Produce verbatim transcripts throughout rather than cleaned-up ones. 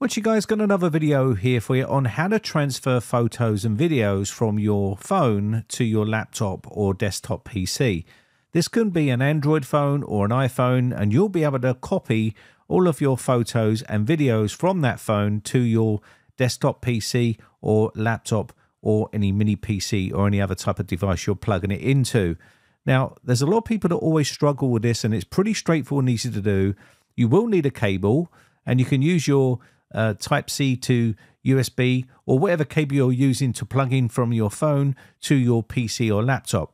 Once you guys got another video here for you on how to transfer photos and videos from your phone to your laptop or desktop P C. This can be an Android phone or an iPhone, and you'll be able to copy all of your photos and videos from that phone to your desktop P C or laptop or any mini P C or any other type of device you're plugging it into. Now, there's a lot of people that always struggle with this, and it's pretty straightforward and easy to do. You will need a cable, and you can use your Uh, Type-C to U S B or whatever cable you're using to plug in from your phone to your P C or laptop.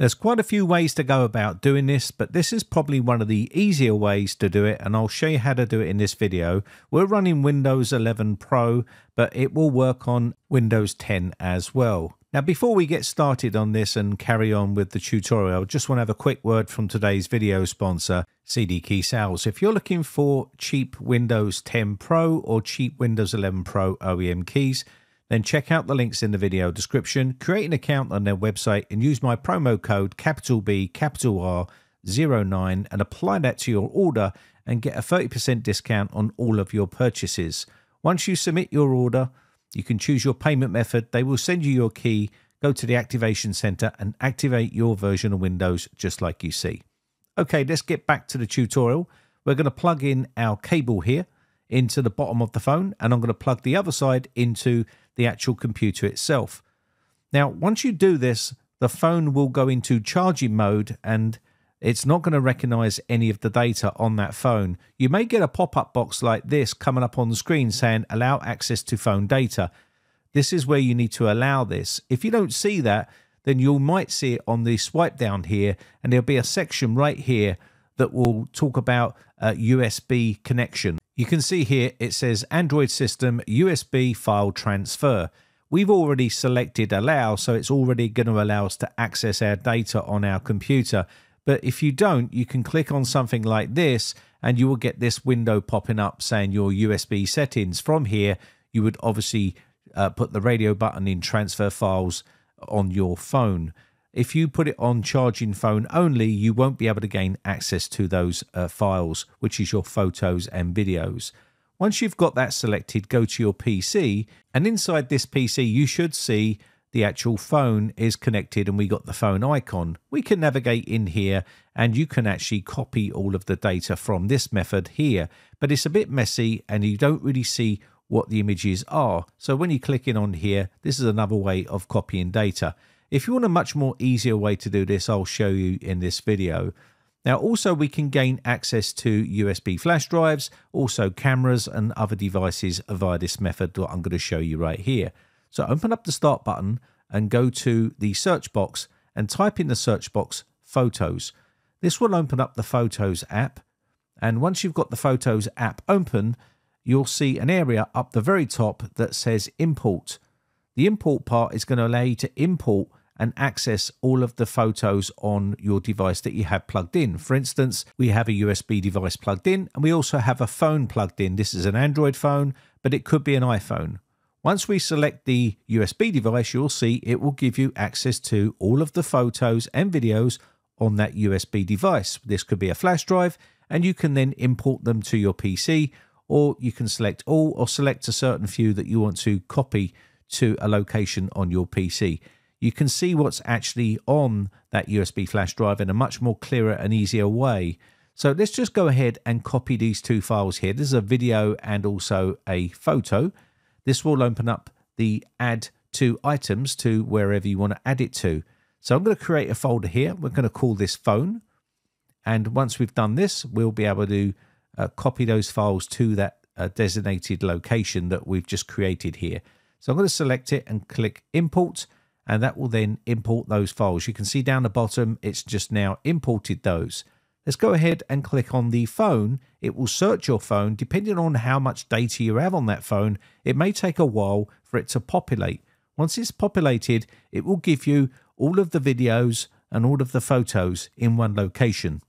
There's quite a few ways to go about doing this, but this is probably one of the easier ways to do it, and I'll show you how to do it in this video. We're running Windows eleven Pro, but it will work on Windows ten as well. Now, before we get started on this and carry on with the tutorial, I just want to have a quick word from today's video sponsor, C D Key Sales. If you're looking for cheap Windows ten Pro or cheap Windows eleven Pro O E M keys, then check out the links in the video description, create an account on their website, and use my promo code capital B, capital R, zero nine, and apply that to your order and get a thirty percent discount on all of your purchases. Once you submit your order, you can choose your payment method. They will send you your key, go to the activation center and activate your version of Windows just like you see. Okay, let's get back to the tutorial. We're going to plug in our cable here into the bottom of the phone, and I'm going to plug the other side into the actual computer itself. Now, once you do this, the phone will go into charging mode and it's not going to recognize any of the data on that phone. You may get a pop-up box like this coming up on the screen saying allow access to phone data. This is where you need to allow this. If you don't see that, then you might see it on the swipe down here, and there'll be a section right here that will talk about a U S B connection. You can see here it says Android system U S B file transfer. We've already selected allow, so it's already going to allow us to access our data on our computer. But if you don't, you can click on something like this and you will get this window popping up saying your U S B settings. From here, you would obviously uh, put the radio button in transfer files on your phone. If you put it on charging phone only, you won't be able to gain access to those uh, files, which is your photos and videos. Once you've got that selected, go to your P C, and inside this P C, you should see the actual phone is connected and we got the phone icon. We can navigate in here and you can actually copy all of the data from this method here, but it's a bit messy and you don't really see what the images are. So when you click in on here, this is another way of copying data. If you want a much more easier way to do this, I'll show you in this video. Now also we can gain access to U S B flash drives, also cameras and other devices via this method that I'm going to show you right here. So open up the start button and go to the search box and type in the search box photos. This will open up the Photos app. And once you've got the Photos app open, you'll see an area up the very top that says import. The import part is going to allow you to import and access all of the photos on your device that you have plugged in. For instance, we have a U S B device plugged in and we also have a phone plugged in. This is an Android phone, but it could be an iPhone. Once we select the U S B device, you'll see it will give you access to all of the photos and videos on that U S B device. This could be a flash drive, and you can then import them to your P C, or you can select all or select a certain few that you want to copy to a location on your P C. You can see what's actually on that U S B flash drive in a much more clearer and easier way. So let's just go ahead and copy these two files here. This is a video and also a photo. This will open up the add to items to wherever you want to add it to. So I'm going to create a folder here. We're going to call this phone. And once we've done this, we'll be able to uh, copy those files to that uh, designated location that we've just created here. So I'm going to select it and click import, and that will then import those files. You can see down the bottom, it's just now imported those. Let's go ahead and click on the phone. It will search your phone. Depending on how much data you have on that phone, it may take a while for it to populate. Once it's populated, it will give you all of the videos and all of the photos in one location.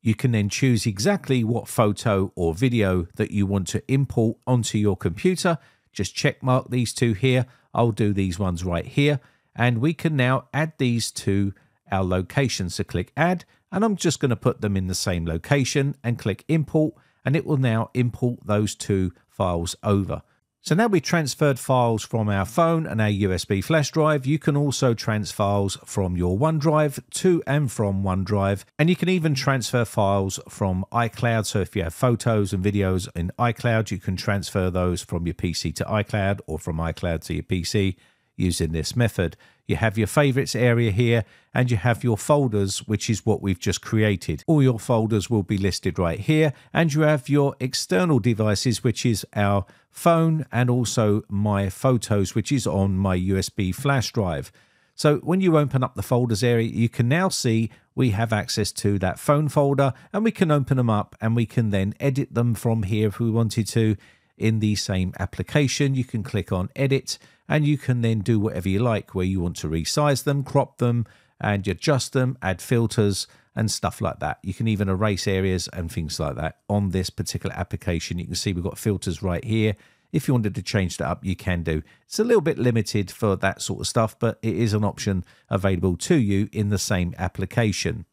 You can then choose exactly what photo or video that you want to import onto your computer. Just check mark these two here. I'll do these ones right here. And we can now add these to our location. So click add. And I'm just going to put them in the same location and click import, and it will now import those two files over. So now we transferred files from our phone and our U S B flash drive, you can also transfer files from your OneDrive to and from OneDrive, and you can even transfer files from iCloud. So if you have photos and videos in iCloud, you can transfer those from your P C to iCloud or from iCloud to your P C using this method. You have your favorites area here and you have your folders, which is what we've just created. All your folders will be listed right here, and you have your external devices, which is our phone and also my photos, which is on my U S B flash drive. So when you open up the folders area, you can now see we have access to that phone folder, and we can open them up and we can then edit them from here if we wanted to. In the same application, you can click on edit and you can then do whatever you like, where you want to resize them, crop them and adjust them, add filters and stuff like that. You can even erase areas and things like that on this particular application. You can see we've got filters right here. If you wanted to change that up, you can do. It's a little bit limited for that sort of stuff, but it is an option available to you in the same application.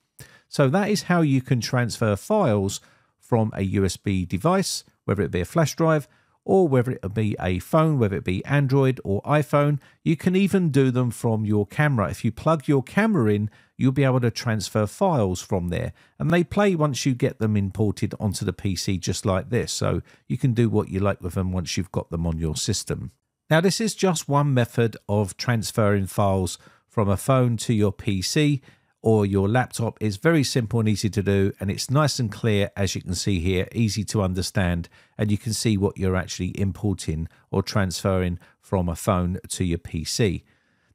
So that is how you can transfer files from a U S B device, whether it be a flash drive or whether it be a phone, whether it be Android or iPhone. You can even do them from your camera. If you plug your camera in, you'll be able to transfer files from there. And they play once you get them imported onto the P C, just like this. So you can do what you like with them once you've got them on your system. Now, this is just one method of transferring files from a phone to your P C or your laptop. Is very simple and easy to do, and it's nice and clear, as you can see here, easy to understand, and you can see what you're actually importing or transferring from a phone to your P C.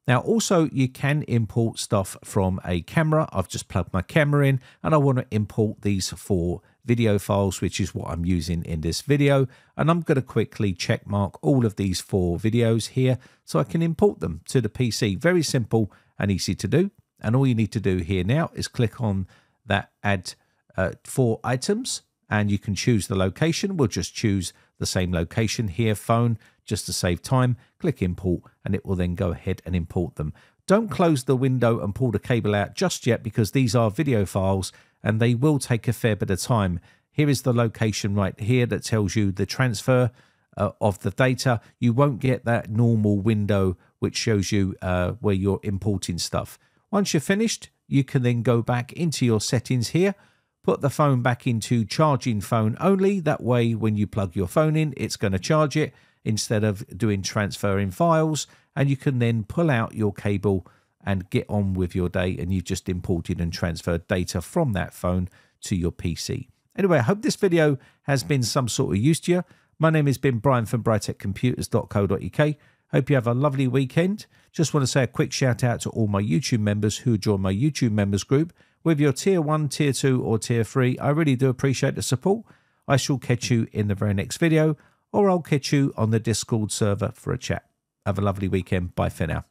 Now also, you can import stuff from a camera. I've just plugged my camera in and I want to import these for video files, which is what I'm using in this video, and I'm going to quickly check mark all of these four videos here so I can import them to the P C. Very simple and easy to do. And all you need to do here now is click on that add uh, four items, and you can choose the location. We'll just choose the same location here, phone, just to save time. Click import and it will then go ahead and import them. Don't close the window and pull the cable out just yet, because these are video files and they will take a fair bit of time. Here is the location right here that tells you the transfer Uh, of the data. You won't get that normal window which shows you uh, where you're importing stuff. Once you're finished, you can then go back into your settings here, put the phone back into charging phone only. That way, when you plug your phone in, it's going to charge it instead of doing transferring files. And you can then pull out your cable and get on with your day. And you've just imported and transferred data from that phone to your P C. Anyway, I hope this video has been some sort of use to you. My name is Ben Brian from britec zero nine dot co dot U K. Hope you have a lovely weekend. Just want to say a quick shout out to all my YouTube members who join my YouTube members group. Whether you're tier one, tier two or tier three, I really do appreciate the support. I shall catch you in the very next video, or I'll catch you on the Discord server for a chat. Have a lovely weekend. Bye for now.